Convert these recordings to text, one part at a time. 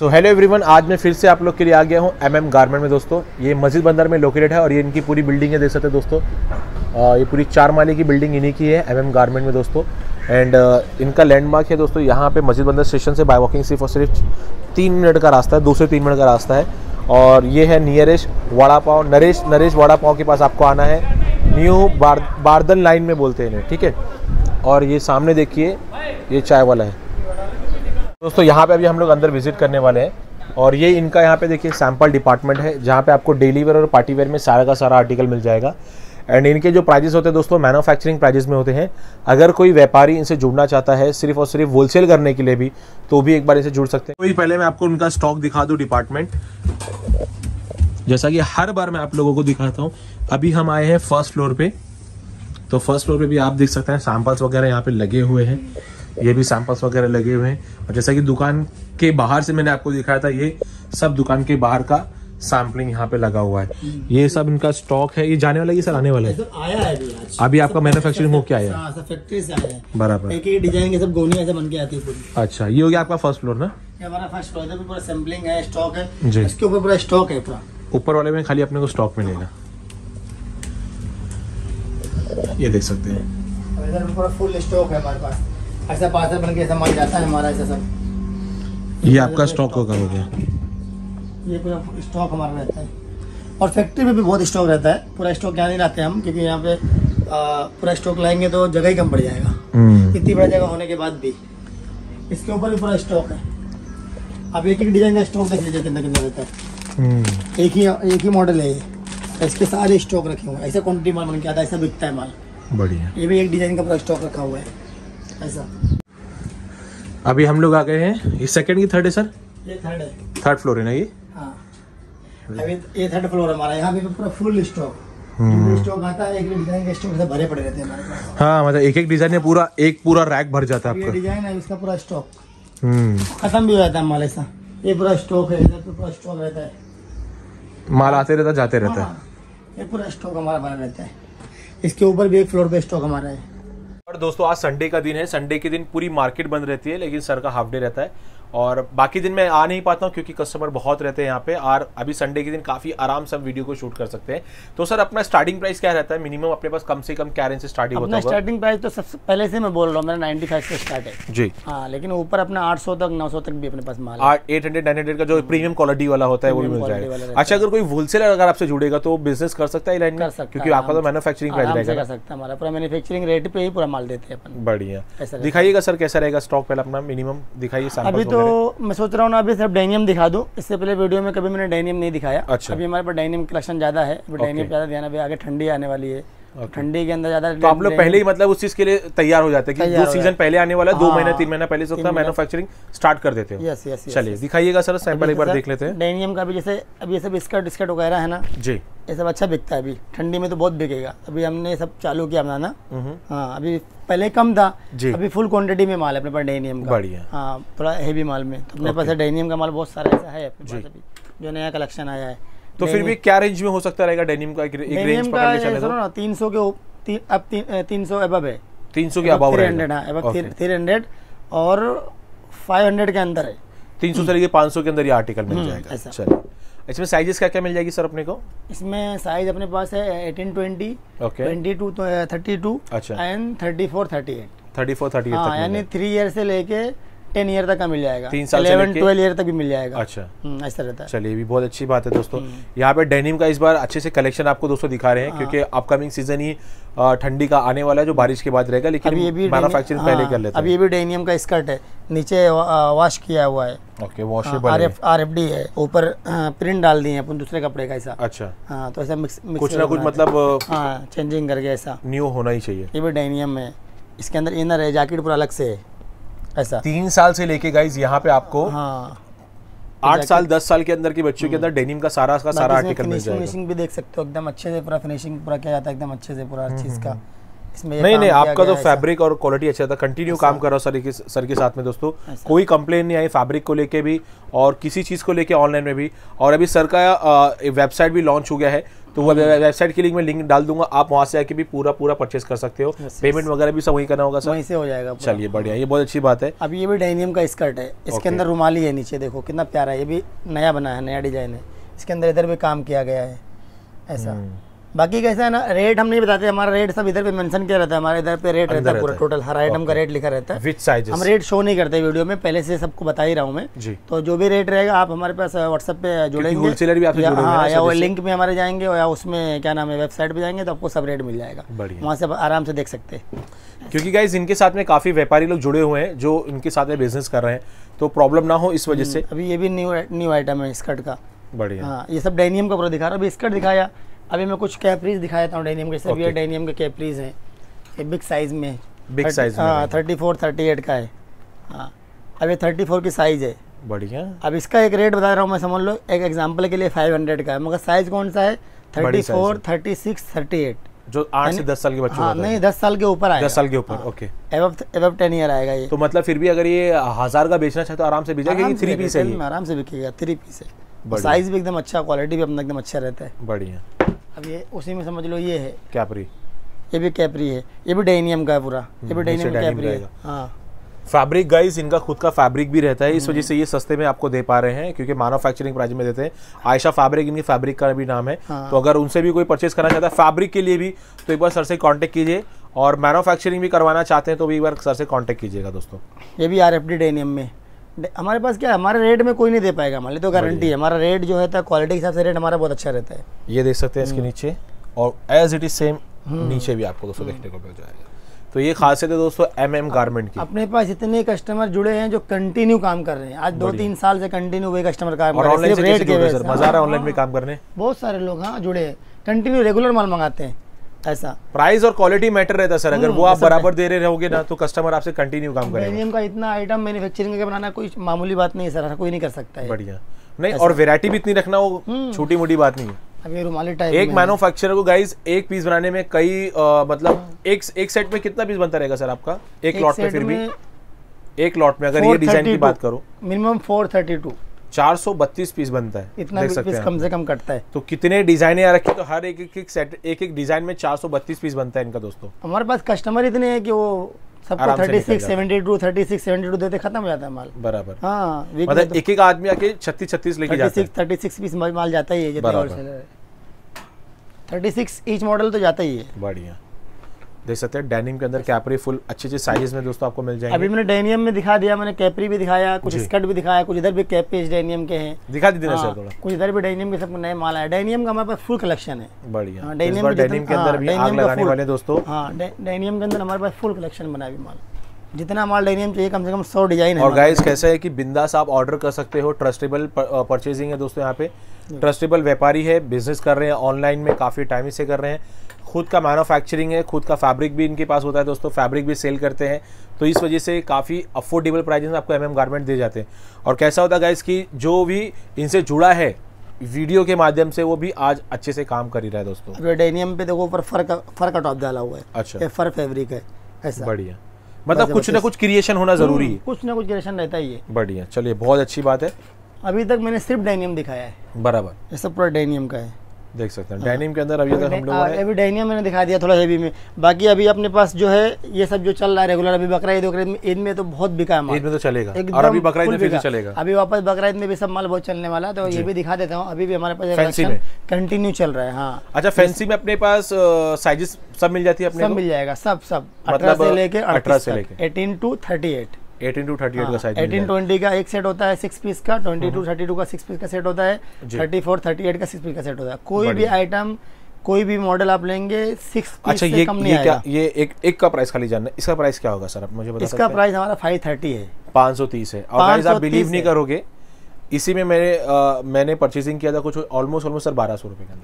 So hello everyone, आज मैं फिर से आप लोग के लिए आ गया हूँ MM गारमेंट में। दोस्तों ये मस्जिद बंदर में लोकेटेड है और ये इनकी पूरी बिल्डिंग है, देख सकते हैं दोस्तों। ये पूरी 4 माले की बिल्डिंग इन्हीं की है MM गारमेंट में दोस्तों। एंड इनका लैंडमार्क है दोस्तों, यहाँ पे मस्जिद बंदर स्टेशन से बाय वॉकिंग सिर्फ और सिर्फ 3 मिनट का रास्ता है, 2 से 3 मिनट का रास्ता है। और ये है नियरेश वाड़ा पाव, नरेश वाड़ा पाव के पास आपको आना है। न्यू बार्डन लाइन में बोलते हैं इन्हें, ठीक है। और ये सामने देखिए, ये चाय वाला है दोस्तों। यहाँ पे अभी हम लोग अंदर विजिट करने वाले हैं। और ये इनका यहाँ पे देखिए सैम्पल डिपार्टमेंट है, जहाँ पे आपको डेली वेयर और पार्टी वेयर में सारा का सारा आर्टिकल मिल जाएगा। एंड इनके जो प्राइजेस होते हैं दोस्तों, मैन्युफैक्चरिंग प्राइजेस में होते हैं। अगर कोई व्यापारी इनसे जुड़ना चाहता है सिर्फ और सिर्फ होलसेल करने के लिए भी, तो भी एक बार इनसे जुड़ सकते हैं। तो पहले मैं आपको उनका स्टॉक दिखा दूँ डिपार्टमेंट, जैसा कि हर बार मैं आप लोगों को दिखाता हूँ। अभी हम आए हैं फर्स्ट फ्लोर पे, तो फर्स्ट फ्लोर पे भी आप देख सकते हैं सैम्पल्स वगैरह यहाँ पे लगे हुए हैं। ये भी सैम्पल्स वगैरह लगे हुए हैं। और जैसा कि दुकान के बाहर से मैंने आपको दिखाया था, ये सब दुकान के बाहर का सैम्पलिंग यहाँ पे लगा हुआ है। ये सब इनका स्टॉक है। ये जाने वाला है, ये सर आने वाला है, अभी आपका मैन्युफैक्चरिंग होके आया है, फैक्ट्री से आया है, बराबर एक ही डिजाइन के सब गोनियां ऐसे बन के आती है पूरी। अच्छा, ये हो गया आपका फर्स्ट फ्लोर ना, ये हमारा फर्स्ट फ्लोर है। पूरा सैम्पलिंग है, स्टॉक है जी, इसके ऊपर पूरा स्टॉक है। पूरा ऊपर वाले में खाली अपने को स्टॉक मिलेगा, ये देख सकते हैं, पूरा फुल स्टॉक है हमारे पास। ऐसा पार्सल बन के सामान जाता है हमारा, ऐसा सब। ये आपका स्टॉक होगा, हो गया ये पूरा स्टॉक हमारा रहता है। और फैक्ट्री में भी बहुत स्टॉक रहता है, पूरा स्टॉक यहाँ नहीं लाते हम, क्योंकि यहाँ पे पूरा स्टॉक लाएंगे तो जगह ही कम पड़ जाएगा। इतनी बड़ा जगह होने के बाद भी इसके ऊपर भी पूरा स्टॉक है। आप एक एक डिजाइन का स्टॉक देख लीजिए कितना कितना रहता है, एक ही मॉडल है ये, इसके सारे स्टॉक रखे हुए हैं। ऐसा क्वान्टिटी माल बन के आता है, ऐसा बिकता है माल, बढ़िया। ये भी एक डिजाइन का पूरा स्टॉक रखा हुआ है ऐसा। अभी हम लोग आ गए हैं, ये सेकंड की थर्ड है सर, ये थर्ड है, थर्ड फ्लोर है ना ये, हाँ। अभी ये थर्ड फ्लोर हमारा, यहाँ पे पूरा फुल स्टॉक आता है, एक डिजाइन के स्टॉक भरे पड़े रहते हैं हमारे पास। हाँ, मतलब एक एक डिजाइन में पूरा एक पूरा रैक भर जाता है आपका। डिजाइन है इसका पूरा स्टॉक खत्म भी हो जाता है माल, ऐसा ये पूरा स्टॉक है, इधर पूरा स्टॉक रहता है, माल आते रहता जाते रहता है, ये पूरा स्टॉक हमारा बना रहता है। इसके ऊपर भी एक फ्लोर पे स्टॉक हमारा है। और दोस्तों आज संडे का दिन है, संडे के दिन पूरी मार्केट बंद रहती है, लेकिन सर का हाफ डे रहता है। और बाकी दिन मैं आ नहीं पाता हूँ क्योंकि कस्टमर बहुत रहते हैं यहाँ पे। और अभी संडे के दिन काफ़ी आराम से हम वीडियो को शूट कर सकते हैं। तो सर अपना स्टार्टिंग प्राइस क्या रहता है, मिनिमम अपने पास कम से कम क्या रेंज से स्टार्टिंग होता है? स्टार्टिंग प्राइस तो सबसे पहले से मैं बोल रहा हूँ, मेरा 95 से स्टार्ट है जी, हाँ। लेकिन ऊपर अपना 800 तक 900 तक भी अपने पास माल 800 900 का जो प्रीमियम क्वालिटी वाला होता है वो मिल जाएगा। अच्छा, अगर कोई होलसेलर अगर आपसे जुड़ेगा तो बिजनेस कर सकता है लाइन में, क्योंकि आपका तो मैन्युफैक्चरिंग प्राइस रहेगा, कर सकता है। हमारा पूरा मैन्युफैक्चरिंग रेट पे ही पूरा माल देते हैं अपन। बढ़िया, दिखाइएगा सर कैसा रहेगा स्टॉक, पहले अपना मिनिमम दिखाइए। अभी तो मैं सोच रहा हूँ ना, अभी सिर्फ डेनियम दिखा दूँ, इससे पहले वीडियो में कभी मैंने डेनियम नहीं दिखाया। अच्छा। अभी हमारे पास डेनियम कलेक्शन ज्यादा है, डेनियम ज्यादा ध्यान, अभी आगे ठंडी आने वाली है, ठंडी के अंदर ज्यादा। तो आप लोग पहले ही मतलब उस चीज के लिए तैयार हो जाते हैं कि जो सीजन पहले आने वाला है, 2 महीना 3 महीना पहले से उसका मैन्युफैक्चरिंग स्टार्ट कर देते हो। यस यस, चलिए दिखाइएगा सर सैंपल एक बार देख लेते हैं डेनियम का भी। जैसे अब ये सब स्कर्ट स्कर्ट वगैरह है ना जी, ये सब अच्छा बिकता है, अभी ठंडी में तो बहुत बिकेगा। अभी हमने सब चालू किया बनाना, हाँ। अभी पहले कम था, अभी फुल क्वांटिटी में माल है अपने पास डेनियम का, बढ़िया, हाँ। थोड़ा हेवी माल में तो अपने पास डेनियम का माल बहुत सारा ऐसा है अपने पास अभी, जो नया कलेक्शन आया है। तो फिर भी क्या रेंज में हो सकता रहेगा डेनियम का? एक रेंज पकड़ के चले ना, 300 के अब 300 अबव है, 300 के अबव 300, हाँ, अब 300 और 500 के अंदर है, 300 से लेके 500 के अंदर ये आर्टिकल मिल जाएगा। चलो, इसमें साइजेस क्या क्या मिल जाएगी सर अपने को? इसमें साइज अपने पास है 18 20, ओके, 22 32, अच्छा, एंड 34 38, यानी 3 ईयर से लेके 10 ईयर तक का मिल जाएगा, 11 12 ईयर तक भी मिल जाएगा। अच्छा, ऐसा रहता है। चलिए, भी बहुत अच्छी बात है दोस्तों। यहाँ पे डेनिम का इस बार अच्छे से कलेक्शन आपको दोस्तों दिखा रहे हैं, क्योंकि अपकमिंग सीजन ही ठंडी का आने वाला है, जो बारिश के बाद रहेगा। लेकिन ये भी मैन्युफैक्चरिंग पहले कर लेते हैं। अभी ये भी डेनिम का स्कर्ट है, नीचे वॉश किया हुआ है, ओके, वॉशेबल RFD है, ऊपर प्रिंट डाल दिए अपन दूसरे कपड़े का ऐसा। अच्छा, हाँ, तो ऐसा कुछ ना कुछ मतलब चेंजिंग करके ऐसा न्यू होना ही चाहिए। ये भी डेनिम है, इसके अंदर इनर है, जैकेट पूरा अलग से है ऐसा। 3 साल से लेके गाइस यहाँ पे आपको, हाँ, 8 साल 10 साल के अंदर के बच्चों के अंदर डेनिम का सारा आर्टिकल मिल जाएगा। फिनिशिंग भी देख सकते हो, एकदम अच्छे से पूरा फिनिशिंग पूरा किया जाता है, एकदम अच्छे से पूरा हर चीज का। नहीं आपका तो फैब्रिक और क्वालिटी अच्छा था, कंटिन्यू काम कर रहा हूँ सर के साथ में दोस्तों, कोई कंप्लेन नहीं आई फैब्रिक को लेके भी और किसी चीज़ को लेके ऑनलाइन में भी। और अभी सर का वेबसाइट भी लॉन्च हो गया है, तो वो वेबसाइट की लिंक में लिंक डाल दूंगा, आप वहाँ से आके भी पूरा परचेस कर सकते हो। पेमेंट वगैरह भी सब वहीं करना होगा सर? वहीं से हो जाएगा। चलिए बढ़िया, ये बहुत अच्छी बात है। अब ये भी डेनिम का स्कर्ट है, इसके अंदर रुमाली है नीचे, देखो कितना प्यारा है, ये भी नया बना है, नया डिजाइन है, इसके अंदर इधर भी काम किया गया है ऐसा। बाकी कैसा है ना, रेट हम नहीं बताते, हमारा रेट सब इधर पे मेंशन किया रहता है, हमारे इधर पे रेट रहता है पूरा टोटल, हर आइटम का रेट लिखा रहता है, विथ साइजेस। हम रेट शो नहीं करते वीडियो में, पहले से सबको बता ही रहा हूँ मैं, तो जो भी रेट रहेगा आप हमारे पास व्हाट्सएप पे जुड़ेंगे, होलसेलर भी आपसे जुड़ेंगे, हाँ, या वो लिंक में हमारे जाएंगे या उसमें क्या नाम है वेबसाइट पे जाएंगे तो आपको सब रेट मिल जाएगा, वहाँ से आराम से देख सकते हैं। क्योंकि गाइज इनके साथ में काफी व्यापारी लोग जुड़े हुए हैं जो इनके साथ में बिजनेस कर रहे हैं, तो प्रॉब्लम ना हो इस वजह से। अभी ये भी न्यू आइटम है स्कर्ट का, बढ़िया। हाँ, ये सब डेनियम का पूरा दिखा रहा, अभी स्कर्ट दिखाया, अभी मैं कुछ कैप्रीज दिखाता हूँ डेनियम के, सभी ये डेनियम के कैप्रीज हैं, ये बिग साइज में, बिग साइज में 34-38 का है। हाँ, अब ये 34 की साइज है, बढ़िया। अब इसका एक रेट बता रहा हूँ मैं, समझ लो एक एग्जांपल के लिए 500 का है, मगर साइज कौन सा है 34, 36, 38 जो 8 से 10 साल के बच्चों, हाँ, नहीं 10 साल के ऊपर आएगा, 10 साल के ऊपर, हाँ, ओके, एबव 10 ईयर आएगा ये। तो मतलब फिर भी अगर ये 1000 का बेचना चाहे तो आराम से बिकेगा, 3 पीस है, आराम से बिकेगा, 3 पीस है, साइज भी एकदम अच्छा, क्वालिटी भी अपना एकदम अच्छा रहता है, बढ़िया। अब ये उसी में समझ लो ये है कैपरी, ये भी कैपरी है, ये भी डेनियम का है पूरा, ये भी डेनियम कैपरी है। हाँ, फैब्रिक गाइज इनका खुद का फैब्रिक भी रहता है, इस वजह से ये सस्ते में आपको दे पा रहे हैं क्योंकि मैन्युफैक्चरिंग प्राइस में देते हैं। आयशा फैब्रिक इनकी फैब्रिक का भी नाम है, हाँ। तो अगर उनसे भी कोई परचेस करना चाहता है फैब्रिक के लिए भी तो एक बार सर से कॉन्टेक्ट कीजिए, और मैन्युफैक्चरिंग भी करवाना चाहते हैं तो भी एक बार सर से कॉन्टेक्ट कीजिएगा दोस्तों। ये भी RFD डेनियम में, हमारे पास क्या है, हमारे रेट में कोई नहीं दे पाएगा, हमारे तो गारंटी है, हमारा रेट जो है क्वालिटी के हिसाब से रेट हमारा बहुत अच्छा रहता है। ये देख सकते हैं इसके नीचे, और एज इट इज सेम नीचे भी आपको दोस्तों देखने को मिल जाएगा। तो ये खासियत है दोस्तों MM गारमेंट की। अपने पास इतने कस्टमर जुड़े हैं जो कंटिन्यू काम कर रहे हैं, आज 2-3 साल से कंटिन्यू हुए कस्टमर काम कर रहे हैं, रेट के वजह मजा आ रहा है ऑनलाइन में काम करने, बहुत सारे लोग हाँ जुड़े हैं, कंटिन्यू रेगुलर माल मंगाते हैं ऐसा। प्राइस और क्वालिटी मैटर रहता है सर, अगर वो आप बराबर दे रहे रहोगे ना तो कस्टमर आपसे कंटिन्यू काम करेगा। डेनियम का इतना आइटम मैन्युफैक्चरिंग का बनाना कोई मामूली बात नहीं है सर, कोई नहीं कर सकता है, बढ़िया। नहीं और वैरायटी भी इतनी रखना वो छोटी मोटी बात नहीं है। अब ये रुमाली टाइप, एक मैन्युफैक्चरर को गाइस एक पीस बनाने में कई मतलब एक सेट में कितना पीस बनता रहेगा सर आपका एक लॉट में? फिर भी एक लॉट में अगर ये डिजाइन की बात करो मिनिमम 432 432 पीस बनता है, इतना पीस कम से कम कटता है। तो कितने डिजाइन यहाँ रखी तो हर एक सेट एक डिजाइन में 432 पीस बनता है इनका दोस्तों। हमारे पास कस्टमर इतने हैं कि वो सबको 36, 72 देते खत्म हो जाता है माल, बराबर। हाँ, मतलब एक एक आदमी आके 36 लेके जाता है, 36 पीस माल जाता ही है, जितने होलसेलर है 36 ईच मॉडल तो जाता ही है, बढ़िया। देख सकते हैं डेनिम के अंदर कैपरी फुल अच्छे साइजेस में दोस्तों आपको मिल जाएंगे। अभी मैंने डेनियम में दिखा दिया, मैंने कैपरी भी दिखाया, कुछ स्कर्ट भी दिखाया, कुछ इधर भी कैपरीज डेनियम के हैं दिखा दीजिए सर थोड़ा, कुछ इधर भी डेनियम के सब नए माल आया, डेनियम का हमारे पास फुल कलेक्शन है, बढ़िया। डेनियम के अंदर भी आग लगाने वाले दोस्तों, हाँ डेनियम के अंदर हमारे पास फुल कलेक्शन बना भी माल, जितना माल डेनियम चाहिए कम से कम 100 डिजाइन है। और गाइस कैसा है कि बिंदास आप ऑर्डर कर सकते हो, ट्रस्टेबल परचेजिंग है दोस्तों, यहाँ पे ट्रस्टेबल व्यापारी है, बिजनेस कर रहे हैं ऑनलाइन में काफ़ी टाइम से कर रहे हैं, खुद का मैन्युफैक्चरिंग है, खुद का फैब्रिक भी इनके पास होता है दोस्तों, फैब्रिक भी सेल करते हैं, तो इस वजह से काफ़ी अफोर्डेबल प्राइस में आपको MM गारमेंट दे जाते हैं। और कैसा होता है गाइस कि जो भी इनसे जुड़ा है वीडियो के माध्यम से वो भी आज अच्छे से काम कर ही रहा है दोस्तों। डेनियम पे देखो ऊपर फर का टॉप डाला हुआ है, अच्छा फर फैब्रिक है ऐसा, बढ़िया। मतलब कुछ ना कुछ क्रिएशन होना जरूरी है, कुछ ना कुछ क्रिएशन रहता ही है, बढ़िया। चलिए बहुत अच्छी बात है, अभी तक मैंने सिर्फ डेनियम दिखाया है, बराबर, ये सब पूरा डेनियम का है, देख सकते हैं। डेनियम के अंदर अभी तक हम लोगों ने अभी डेनियम मैंने दिखा दिया थोड़ा हेवी में, बाकी अभी अपने पास जो है ये सब जो चल रहा है रेगुलर, अभी बकरा ईद में तो बहुत बिका है माल, ईद में तो चलेगा, और अभी बकरा ईद में भी चलेगा, अभी वापस बकरा ईद में भी सब माल बहुत चलने वाला है, तो ये भी दिखा देता हूँ। अभी भी हमारे पास फैंसी में कंटिन्यू चल रहा है, हाँ अच्छा। फैंसी में अपने पास साइजेस सब मिल जाती है, सब मिल जाएगा, सब 18 से लेके 18 to 38 18 to 38 का साइज, 18-20 का एक सेट होता है 6 पीस का, 22-32 का 6 पीस का सेट होता है, 34-38 का 6 पीस का सेट होता है। कोई भी आइटम कोई भी मॉडल आप लेंगे 6 पीस से कम नहीं आएगा। ये एक का प्राइस खाली जानना है, इसका प्राइस क्या होगा सर आप मुझे बता सकते हैं? इसका प्राइस हमारा 530 है, 530 है। और गाइस आप बिलीव नहीं करोगे, इसी में मैंने परचेसिंग किया था कुछ ऑलमोस्ट सर 1200 रुपए का,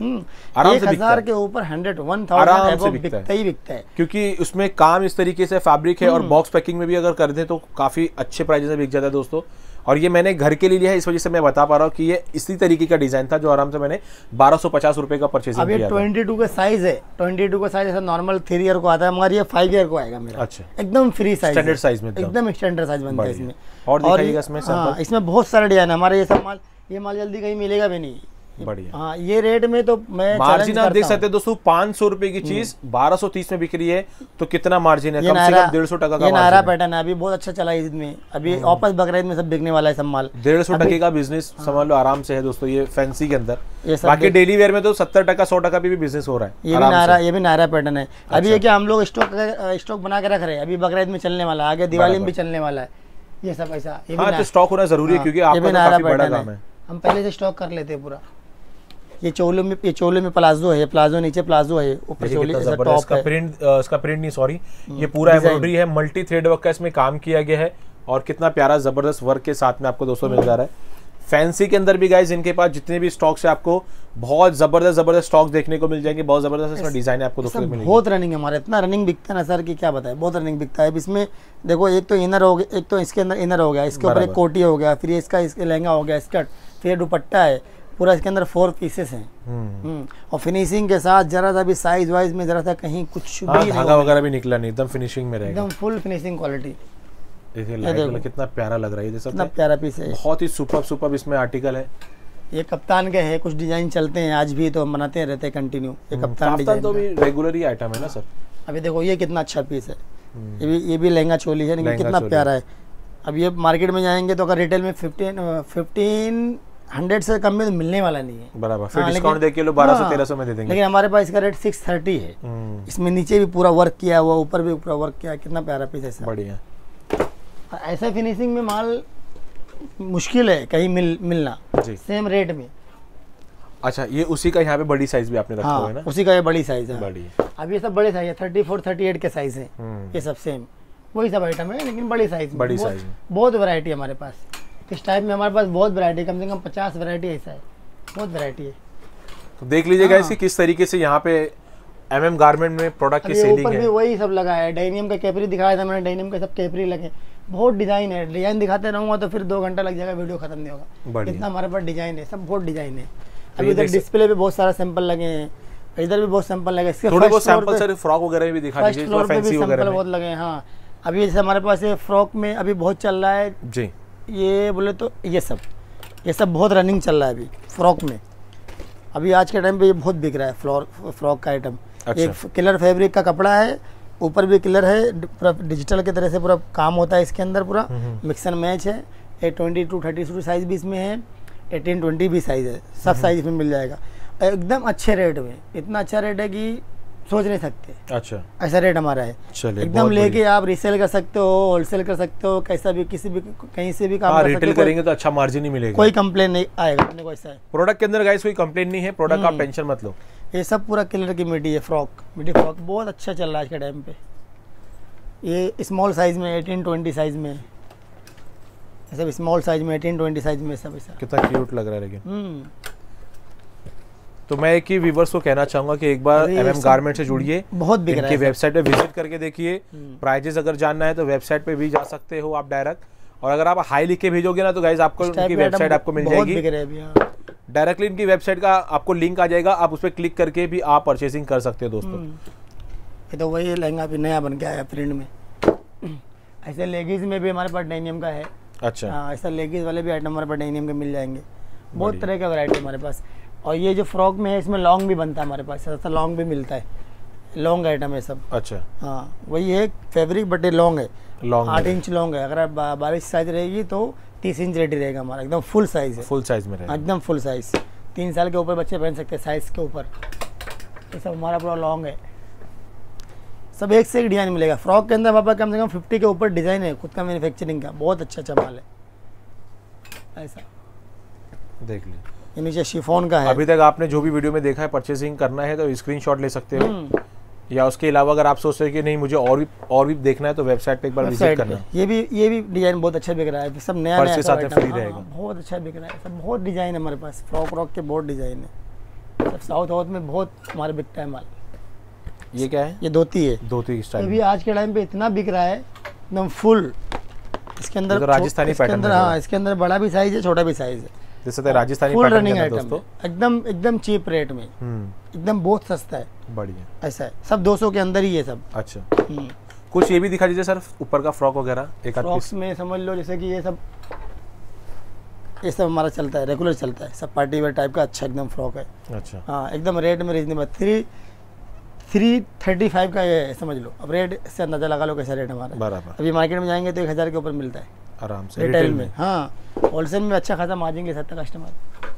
आराम से 1000 के ऊपर 100-1000 बिकता ही बिकता है, क्योंकि उसमें काम इस तरीके से फैब्रिक है और बॉक्स पैकिंग में भी अगर कर दें तो काफी अच्छे प्राइस में बिक जाता है दोस्तों। और ये मैंने घर के लिए लिया है, इस वजह से मैं बता पा रहा हूँ कि ये इसी तरीके का डिजाइन था जो आराम से मैंने 1250 रुपए का परचेज किया। 22 का साइज है, 22 का साइज नॉर्मल 3 ईयर को आता है मगर ये 5 ईयर को आएगा मेरा। अच्छा, एकदम फ्री साइज, स्टैंडर्ड साइज में, एकदम स्टैंडर्ड साइज बनता है इसमें। और दिखाइएगा इसमें, इसमें बहुत सारे डिजाइन है हमारे। ये सब माल, ये माल जल्दी कहीं मिलेगा भी नहीं। बढ़िया, हाँ ये रेट में तो मैं मार्जिन आप देख सकते हैं दोस्तों। 500 रुपए की चीज 1230 में बिक रही है तो कितना मार्जिन है, कम से कम 150 टका का। नारा पैटर्न है, अभी बहुत अच्छा चला ईद में, अभी वापस बकरा ईद में सब बिकने वाला है। सब माल 150 टके का बिजनेस समझ लो आराम से है दोस्तों, ये फैंसी के अंदर। बाकी डेली वेयर में तो 70 टका 100 टका भी बिजनेस हो रहा है। ये भी नारा पैटर्न है। अभी ये कि हम लोग स्टॉक बना के रख रहे हैं, अभी बकरा ईद में चलने वाला है, आगे दिवाली में भी चलने वाला है। ये सब ऐसा तो स्टॉक होना जरूरी है क्योंकि आपका काफी बड़ा काम है। हम पहले से स्टॉक कर लेते हैं पूरा। ये चोलो में प्लाजो है, प्लाजो नीचे प्लाजो है, ऊपर चोली टॉप का प्रिंट, इसका प्रिंट नहीं सॉरी, ये पूरा एम्ब्रॉयडरी है, मल्टी थ्रेड वर्क का इसमें काम किया गया है और कितना प्यारा जबरदस्त वर्क के साथ में आपको दोस्तों मिल जा रहा है। फैंसी के अंदर भी गाइज इनके पास जितने भी स्टॉक्स है आपको बहुत जबरदस्त स्टॉक्स देखने को मिल जाएंगे, बहुत जबरदस्त डिजाइन है आपको दोस्तों मिलेंगे। बहुत रनिंग है हमारा, इतना रनिंग बिकता है ना सर कि क्या बताए, बहुत रनिंग बिकता है। इसमें देखो एक तो इनर हो गया, एक तो इसके अंदर इनर हो गया, इसके ऊपर एक कोटी हो गया, फिर इसका लहंगा हो गया, स्कर्ट, फिर दुपट्टा है पूरा, इसके अंदर 4 पीसेस हैं और फिनिशिंग के साथ जरा सा भी साइज वाइज में जरा सा कहीं कुछ भी धागा वगैरह भी निकला नहीं, एकदम फिनिशिंग में रहेगा, एकदम फुल फिनिशिंग क्वालिटी। देखिए लाइट कितना प्यारा लग रहा है, ये सब कितना प्यारा पीस है, बहुत ही सुपर इसमें आर्टिकल है। ये कप्तान के हैं, कुछ डिजाइन चलते हैं आज भी तो हम बनाते रहते हैं कंटिन्यू। ये कप्तान तो भी रेगुलर ही आइटम है ना सर। अभी देखो ये कितना अच्छा पीस है, ये भी लहंगा चोली है, लेकिन कितना प्यारा है। अब ये मार्केट में जाएंगे तो अगर रिटेल में 100 से कम में तो मिलने वाला नहीं है, बराबर। फिर डिस्काउंट देके लो 1200-1300 में दे देंगे, लेकिन हमारे पास इसका रेट 630 है। इसमें नीचे भी पूरा वर्क किया हुआ, ऊपर भी पूरा वर्क किया, कितना प्यारा पीस है। बढ़िया, ऐसा फिनिशिंग में माल मुश्किल है कहीं मिलना सेम रेट में। अच्छा, ये उसी का यहाँ पे बड़ी साइज भी आपने रखा हुआ है ना? उसी का ये बड़ी साइज है। अब ये सब बड़े साइज है, 34-38 के साइज है, ये सब सेम वही सब आइटम है लेकिन बड़ी साइज। बहुत वैरायटी हमारे पास इस टाइप में, हमारे पास बहुत वैरायटी, कम से कम 50 वैरायटी ऐसा है, बहुत वैरायटी है। तो देख लीजिएगा इसी किस तरीके से यहाँ पे MM गारमेंट में प्रोडक्ट की सेलिंग है। वही सब लगा है, डेनियम का कैपरी दिखाया था मैंने, डेनियम के सब कैपरी लगे, बहुत डिजाइन है। डिजाइन दिखाते रहूंगा तो फिर 2 घंटा लग जाएगा, वीडियो खत्म नहीं होगा। इतना हमारे पास डिजाइन है, सब बहुत डिजाइन है। अभी इधर डिस्प्ले पे बहुत सारा सैंपल लगे हैं, इधर भी बहुत सैंपल लगे, फ्रॉक वगैरह भी दिखा बहुत लगे। हाँ, अभी जैसे हमारे पास फ्रॉक में अभी बहुत चल रहा है जी, ये बोले तो ये सब बहुत रनिंग चल रहा है अभी फ्रॉक में। अभी आज के टाइम पे ये बहुत बिक रहा है फ्रॉक का आइटम। अच्छा। एक किलर फैब्रिक का कपड़ा है, ऊपर भी किलर है, पूरा डिजिटल की तरह से पूरा काम होता है इसके अंदर, पूरा मिक्स एंड मैच है। 22-32-32 साइज भी इसमें है, 18-20 भी साइज है, सब साइज इसमें मिल जाएगा एकदम अच्छे रेट में। इतना अच्छा रेट है कि सोच नहीं सकते। अच्छा, ऐसा रेट हमारा है, एकदम लेके आप रीसेल कर सकते हो, होलसेल कर सकते हो, कैसा भी किसी भी कहीं से भी काम कर सकते हो। रिटेल करेंगे तो अच्छा मार्जिन ही मिलेगा, कोई कंप्लेन नहीं आएगा अपने को। ऐसा है प्रोडक्ट के अंदर गाइस, कोई कंप्लेन नहीं है, प्रोडक्ट आप टेंशन मत लो। ये सब पूरा किलर की मिडी है, मिडी फ्रॉक बहुत अच्छा चल रहा है आज के टाइम पे। ये स्मॉल साइज में 18-20 साइज में, सब स्मॉल साइज में 18-20 साइज में, सब ऐसा कितना क्यूट लग रहा है। लेकिन तो मैं एक ही व्यूवर्स को कहना चाहूंगा कि एक बार MM गारमेंट से जुड़िए, बहुत बिक रहा है। वेबसाइट पे विजिट करके देखिए, प्राइजेस अगर जानना है तो वेबसाइट पे भी जा सकते हो आप डायरेक्ट। और अगर आप हाई लिख के भेजोगे ना तो गाइज आपको उनकी वेबसाइट आपको मिल जाएगी, डायरेक्टली इनकी वेबसाइट का आपको लिंक आ जाएगा, आप उस पर क्लिक करके भी आप परचेसिंग कर सकते हो दोस्तों। ये तो वही लहंगा भी नया बन के आया प्रिंट में। ऐसे लेगीज में भी हमारे पास डेनियम का है। अच्छा, ऐसा लेगीज वाले भी आइटम हमारे पास डेनियम के मिल जाएंगे, बहुत तरह का वैरायटी हमारे पास। और ये जो फ्रॉक में है इसमें लॉन्ग भी बनता है हमारे पास, ऐसा लॉन्ग भी मिलता है, लॉन्ग आइटम है सब। अच्छा, हाँ वही है फैब्रिक बट ये लॉन्ग है, 8 इंच लॉन्ग है। अगर आप 22 साइज रहेगी तो 30 इंच रेडी रहेगा हमारा, एकदम फुल साइज है, फुल साइज में एकदम फुल साइज। 3 साल के ऊपर बच्चे पहन सकते हैं साइज के ऊपर। ये सब हमारा पूरा लॉन्ग है, सब एक से एक डिजाइन मिलेगा। फ्रॉक के अंदर पापा कम से कम 50 के ऊपर डिजाइन है, खुद का मैन्युफैक्चरिंग का, बहुत अच्छा माल है। ऐसा देख लीजिए, नीचे शिफॉन का है। अभी तक आपने जो भी वीडियो में देखा है, परचेसिंग करना है तो स्क्रीनशॉट ले सकते हो, या उसके अलावा अगर आप सोच रहे कि नहीं मुझे और भी देखना है तो वेबसाइट पे एक बार विजिट करना। ये भी डिजाइन बहुत अच्छा बिक रहा है, सब नया नया साथ में फ्री रहेगा, बहुत अच्छा बिक रहा है। सब बहुत डिजाइन है हमारे पास, फ्रॉक के बहुत डिजाइन है, सब साउथ में बहुत हमारे बिकता है माल। ये क्या है? ये धोती है, धोती स्टाइल भी आज के टाइम पे इतना बिक रहा है, एकदम फुल इसके अंदर राजस्थानी पैटर्न है। हाँ, इसके अंदर बड़ा भी साइज है, छोटा भी साइज है। जैसे राजस्थानी पैटर्न है दोस्तों, एकदम चीप रेट में, एकदम बहुत सस्ता है। बढ़िया, ऐसा है सब 200 के अंदर ही है सब। अच्छा, कुछ ये भी दिखा दीजिए सर, ऊपर का फ्रॉक वगैरह। एक फ्रॉक्स में समझ लो जैसे कि ये सब हमारा चलता है, रेगुलर चलता है, सब पार्टी वेयर टाइप का अच्छा एकदम फ्रॉक है। अच्छा, हाँ एकदम रेट में रीजनेबल 335 का ये समझ लो। अब रेट से अंदाजा लगा लो कैसा रेट हमारा। बराबर, अभी मार्केट में जाएंगे तो 1000 के ऊपर मिलता है आराम से रिटेल में। हाँ, होलसेल में अच्छा खासा मार्जिन ले सकता कस्टमर।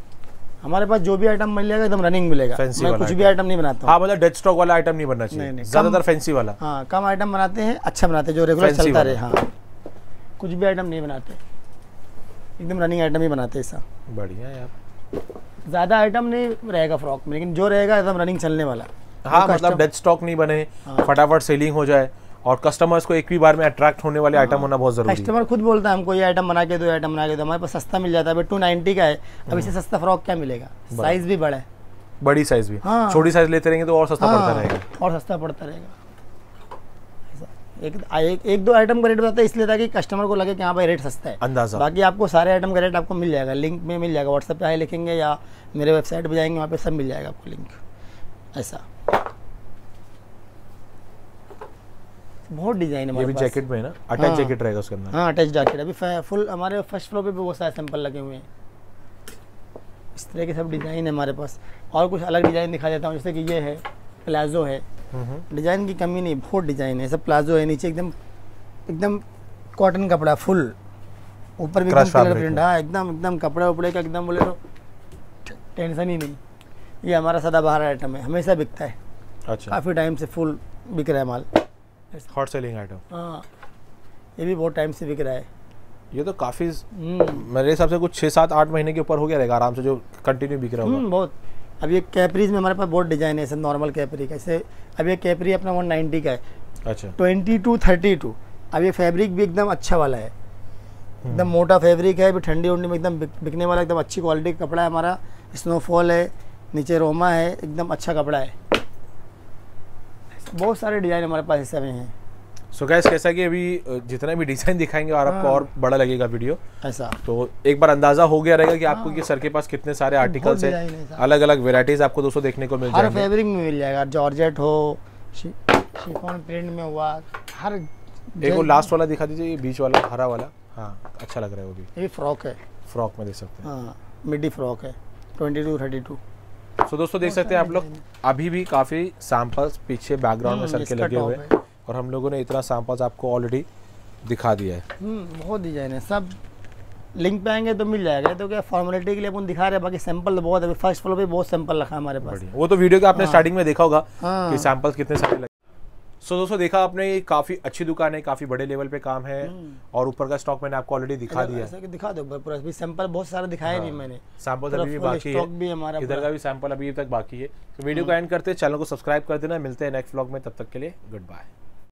हमारे पास जो भी आइटम मिल जाएगा एकदम रनिंग मिलेगा। मैं कुछ भी आइटम नहीं बनाता हूं। हाँ, मतलब डेड स्टॉक वाला आइटम नहीं बनना चाहिए, ज्यादातर फैंसी वाला। हाँ, कम आइटम बनाते हैं, अच्छा बनाते हैं, जो रेगुलर चलता रहे। हाँ, कुछ भी आइटम नहीं बनाते, एकदम रनिंग आइटम ही बनाते हैं सब। बढ़िया यार, ज्यादा आइटम नहीं रहेगा फ्रॉक में, लेकिन जो रहेगा एकदम रनिंग चलने वाला। हाँ, मतलब डेड स्टॉक नहीं बने, फटाफट सेलिंग हो जाए और कस्टमर्स को एक भी बार में अट्रैक्ट होने वाले आइटम होना बहुत जरूरी है। कस्टमर खुद बोलता है हमको ये आइटम बना के दो, आइटम बना के दो। हमारे पास सस्ता मिल जाता है, 290 का है। अब इससे सस्ता फ्रॉक क्या मिलेगा? साइज भी बड़ा है, बड़ी साइज भी। हाँ, छोटी साइज लेते रहेंगे तो और सस्ता पड़ता रहेगा, और सस्ता पड़ता रहेगा। एक दो आइटम का रेट बताता है इसलिए ताकि कस्टमर को लगे कि हाँ भाई रेट सस्ता है अंदाजा। बाकी आपको सारे आइटम का रेट आपको मिल जाएगा, लिंक में मिल जाएगा। व्हाट्सएप पे आए लिखेंगे या मेरे वेबसाइट पर जाएंगे, वहाँ पर सब मिल जाएगा आपको लिंक। ऐसा बहुत डिजाइन है। ये भी जैकेट में है ना, अटैच जैकेट रहेगा उसके अंदर। हाँ, अटैच जैकेट। अभी फुल हमारे फर्स्ट फ्लोर पे भी बहुत सारे सैंपल लगे हुए हैं। इस तरह के सब डिजाइन है हमारे पास। और कुछ अलग डिजाइन दिखा देता हूँ, जैसे कि ये है प्लाजो है। डिजाइन की कमी नहीं, बहुत डिजाइन है। सब प्लाजो है, नीचे एकदम कॉटन कपड़ा फुल, ऊपर भी कलर प्रिंट। हाँ, एकदम कपड़े उपड़े का एकदम बोले तो टेंशन ही नहीं। ये हमारा सदाबहार आइटम है, हमेशा बिकता है। अच्छा, काफ़ी टाइम से फुल बिक रहा है माल, हॉट सेलिंग आइटम। हाँ, ये भी बहुत टाइम से बिक रहा है। ये तो काफ़ी मेरे हिसाब से कुछ 6-7-8 महीने के ऊपर हो गया रहेगा आराम से, जो कंटिन्यू बिक रहा होगा बहुत। अब ये कैपरीज में हमारे पास बहुत डिजाइन है, ऐसे नॉर्मल कैपरी का। ऐसे अब ये कैपरी अपना 190 का है। अच्छा, 22-32। अब ये फैब्रिक भी एकदम अच्छा वाला है, एकदम मोटा फैब्रिक है। अभी ठंडी उंडी में एकदम बिकने वाला, एकदम अच्छी क्वालिटी का कपड़ा है हमारा। स्नोफॉल है, नीचे रोमा है, एकदम अच्छा कपड़ा है। बहुत सारे डिजाइन हमारे पास इस समय हैं। सो गाइस, कैसा कि अभी जितना भी डिजाइन दिखाएंगे और आपको और बड़ा लगेगा वीडियो ऐसा, तो एक बार अंदाजा हो गया रहेगा कि आपको कि सर के पास कितने सारे आर्टिकल्स हैं। अलग अलग वेराइटीज आपको दोस्तों देखने को मिल जाएगी। हर फैब्रिक में मिल जाएगा, जॉर्जेट हो, शिफॉन प्रिंट में हुआ, हर। एक वो लास्ट वाला दिखा दीजिए, बीच वाला हरा वाला। हाँ, अच्छा लग रहा है वो भी। ये फ्रॉक है, फ्रॉक में देख सकते हैं, मिडी फ्रॉक है, 22-32। तो दोस्तों देख सकते हैं आप लोग, अभी भी काफ़ी सैंपल्स पीछे बैकग्राउंड में सर के लगे हुए हैं और हम लोगों ने इतना सैंपल्स आपको ऑलरेडी दिखा दिया है। बहुत डिजाइन है, सब लिंक पे आएंगे तो मिल जाएगा। तो क्या फॉर्मेलिटी के लिए अपन दिखा रहे हैं, बाकी सैंपल तो बहुत। अभी फर्स्ट फ्लोर पे बहुत सैंपल रखा है हमारे पास। वो तो वीडियो के आपने स्टार्टिंग में देखा होगा कि सैंपल्स कितने सारे लगे। सो दोस्तों देखा आपने, ये काफ़ी अच्छी दुकान है, काफ़ी बड़े लेवल पे काम है और ऊपर का स्टॉक मैंने आपको ऑलरेडी दिखा दिया है। दिखा दो पूरा, अभी सैंपल बहुत सारे दिखाए नहीं मैंने। सैंपल अभी बाकी है, इधर का भी सैंपल अभी तक बाकी है। तो वीडियो को एंड करते हैं, चैनल को सब्सक्राइब कर देना। मिलते हैं नेक्स्ट व्लॉग में, तब तक के लिए गुड बाय।